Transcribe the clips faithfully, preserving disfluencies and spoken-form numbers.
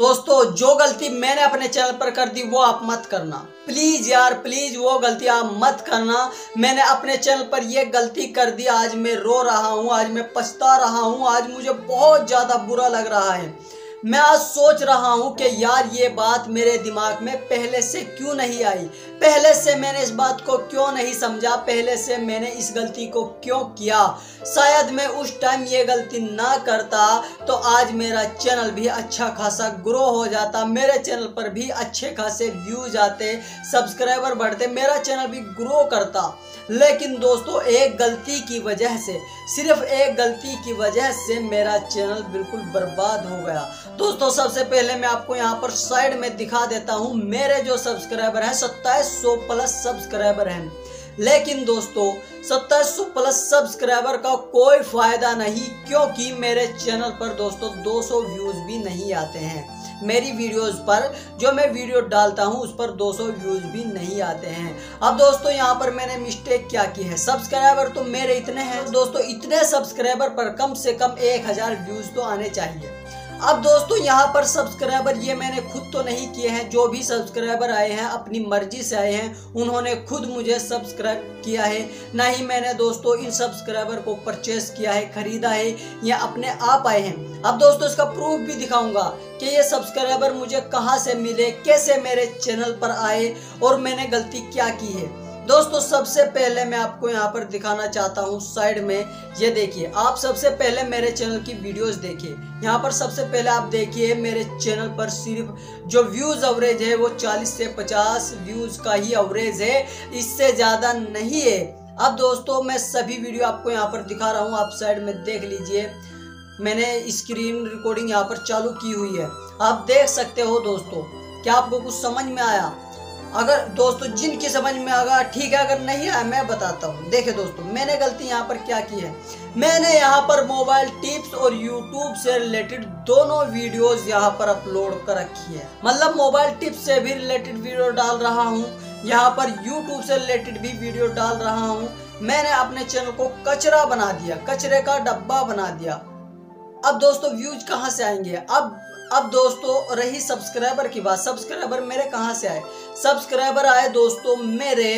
दोस्तों जो गलती मैंने अपने चैनल पर कर दी वो आप मत करना, प्लीज यार प्लीज वो गलती आप मत करना। मैंने अपने चैनल पर ये गलती कर दी, आज मैं रो रहा हूँ, आज मैं पछता रहा हूँ, आज मुझे बहुत ज्यादा बुरा लग रहा है। मैं आज सोच रहा हूँ कि यार ये बात मेरे दिमाग में पहले से क्यों नहीं आई, पहले से मैंने इस बात को क्यों नहीं समझा, पहले से मैंने इस गलती को क्यों किया। शायद मैं उस टाइम ये गलती ना करता तो आज मेरा चैनल भी अच्छा खासा ग्रो हो जाता, मेरे चैनल पर भी अच्छे खासे व्यूज आते, सब्सक्राइबर बढ़ते, मेरा चैनल भी ग्रो करता। लेकिन दोस्तों एक गलती की वजह से, सिर्फ एक गलती की वजह से मेरा चैनल बिल्कुल बर्बाद हो गया। दोस्तों सबसे पहले मैं आपको यहाँ पर साइड में दिखा देता हूँ, मेरे जो सब्सक्राइबर हैं सत्ताईस सौ प्लस सब्सक्राइबर हैं। लेकिन दोस्तों सत्ताईस सौ प्लस सब्सक्राइबर का कोई फायदा नहीं, क्योंकि मेरे चैनल पर दोस्तों दो सौ व्यूज भी नहीं आते हैं। मेरी वीडियोस पर जो मैं वीडियो डालता हूं उस पर दो सौ व्यूज भी नहीं आते हैं। अब दोस्तों यहां पर मैंने मिस्टेक क्या की है, सब्सक्राइबर तो मेरे इतने हैं दोस्तों, इतने सब्सक्राइबर पर कम से कम एक हज़ार व्यूज तो आने चाहिए। अब दोस्तों यहाँ पर सब्सक्राइबर ये मैंने खुद तो नहीं किए हैं, जो भी सब्सक्राइबर आए हैं अपनी मर्जी से आए हैं, उन्होंने खुद मुझे सब्सक्राइब किया है, ना ही मैंने दोस्तों इन सब्सक्राइबर को परचेस किया है, खरीदा है, या अपने आप आए हैं। अब दोस्तों इसका प्रूफ भी दिखाऊंगा कि ये सब्सक्राइबर मुझे कहाँ से मिले, कैसे मेरे चैनल पर आए और मैंने गलती क्या की है। दोस्तों सबसे पहले मैं आपको यहाँ पर दिखाना चाहता हूँ साइड में, ये देखिए आप सबसे पहले मेरे चैनल की वीडियोस देखिए। यहाँ पर सबसे पहले आप देखिए मेरे चैनल पर सिर्फ जो व्यूज़ एवरेज है वो चालीस से पचास व्यूज़ का ही एवरेज है, इससे ज़्यादा नहीं है। अब दोस्तों मैं सभी वीडियो आपको यहाँ पर दिखा रहा हूँ, आप साइड में देख लीजिए, मैंने स्क्रीन रिकॉर्डिंग यहाँ पर चालू की हुई है, आप देख सकते हो। दोस्तों क्या आपको कुछ समझ में आया? अगर दोस्तों जिनकी समझ में आगा ठीक है, अगर नहीं आया मैं बताता हूँ। देखे दोस्तों मैंने गलती यहाँ पर क्या की है, मैंने यहाँ पर मोबाइल टिप्स और यूट्यूब से रिलेटेड दोनों वीडियोस यहाँ पर अपलोड कर रखी है, मतलब मोबाइल टिप्स से भी रिलेटेड वीडियो डाल रहा हूँ, यहाँ पर यूट्यूब से रिलेटेड भी वीडियो डाल रहा हूँ। मैंने अपने चैनल को कचरा बना दिया, कचरे का डब्बा बना दिया। अब दोस्तों व्यूज कहाँ से आएंगे? अब अब दोस्तों रही सब्सक्राइबर की बात, सब्सक्राइबर मेरे कहाँ से आए? सब्सक्राइबर आए दोस्तों मेरे,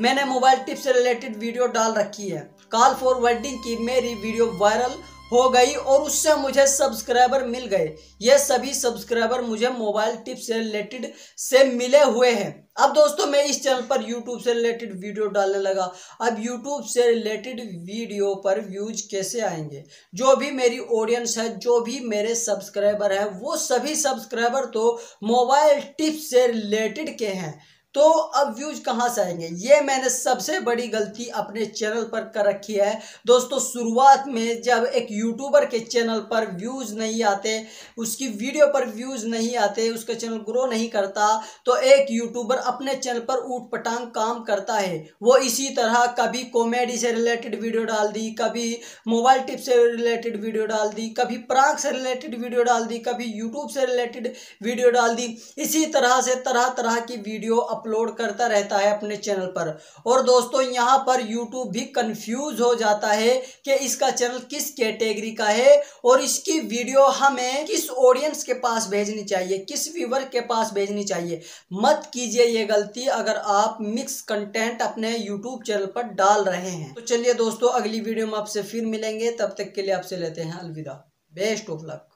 मैंने मोबाइल टिप्स से रिलेटेड वीडियो डाल रखी है, कॉल फॉरवर्डिंग की मेरी वीडियो वायरल हो गई और उससे मुझे सब्सक्राइबर मिल गए। ये सभी सब्सक्राइबर मुझे मोबाइल टिप्स से रिलेटेड से मिले हुए हैं। अब दोस्तों मैं इस चैनल पर यूट्यूब से रिलेटेड वीडियो डालने लगा, अब यूट्यूब से रिलेटेड वीडियो पर व्यूज कैसे आएंगे? जो भी मेरी ऑडियंस है, जो भी मेरे सब्सक्राइबर है, वो सभी सब्सक्राइबर तो मोबाइल टिप्स से रिलेटेड के हैं, तो अब व्यूज कहाँ से आएंगे? ये मैंने सबसे बड़ी गलती अपने चैनल पर कर रखी है। दोस्तों शुरुआत में जब एक यूट्यूबर के चैनल पर व्यूज नहीं आते, उसकी वीडियो पर व्यूज नहीं आते, उसका चैनल ग्रो नहीं करता, तो एक यूट्यूबर अपने चैनल पर ऊट पटांग काम करता है। वो इसी तरह कभी कॉमेडी से रिलेटेड वीडियो डाल दी, कभी मोबाइल टिप से रिलेटेड वीडियो डाल दी, कभी प्रैंक से रिलेटेड वीडियो डाल दी, कभी यूट्यूब से रिलेटेड वीडियो डाल दी, इसी तरह से तरह तरह की वीडियो अपलोड करता रहता है अपने चैनल पर। और दोस्तों यहाँ पर यूट्यूब भी कंफ्यूज हो जाता है कि इसका चैनल किस कैटेगरी का है और इसकी वीडियो हमें किस ऑडियंस के पास भेजनी चाहिए, किस व्यूवर के पास भेजनी चाहिए। मत कीजिए ये गलती अगर आप मिक्स कंटेंट अपने यूट्यूब चैनल पर डाल रहे हैं। तो चलिए दोस्तों अगली वीडियो में आपसे फिर मिलेंगे, तब तक के लिए आपसे लेते हैं अलविदा। Best of luck.